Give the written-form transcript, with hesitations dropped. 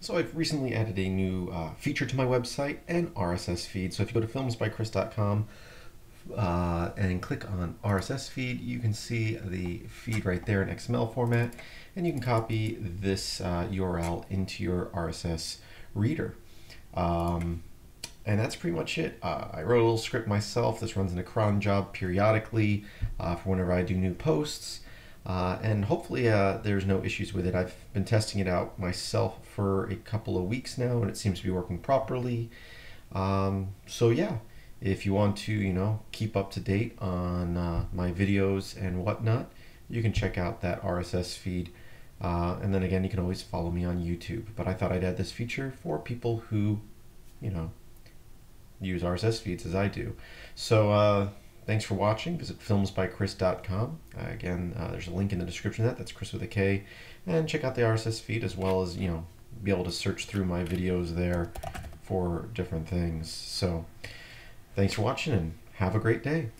So I've recently added a new feature to my website, an RSS feed. So if you go to filmsbykris.com and click on RSS feed, you can see the feed right there in XML format, and you can copy this URL into your RSS reader. And that's pretty much it. I wrote a little script myself. This runs in a cron job periodically for whenever I do new posts. And hopefully there's no issues with it. I've been testing it out myself for a couple of weeks now, and it seems to be working properly. So yeah, if you want to, keep up to date on my videos and whatnot, you can check out that RSS feed. And then again, you can always follow me on YouTube. But I thought I'd add this feature for people who, use RSS feeds as I do. So thanks for watching. Visit filmsbykris.com. Again, there's a link in the description. That's Chris with a K. And check out the RSS feed, as well as, be able to search through my videos there for different things. So thanks for watching, and have a great day.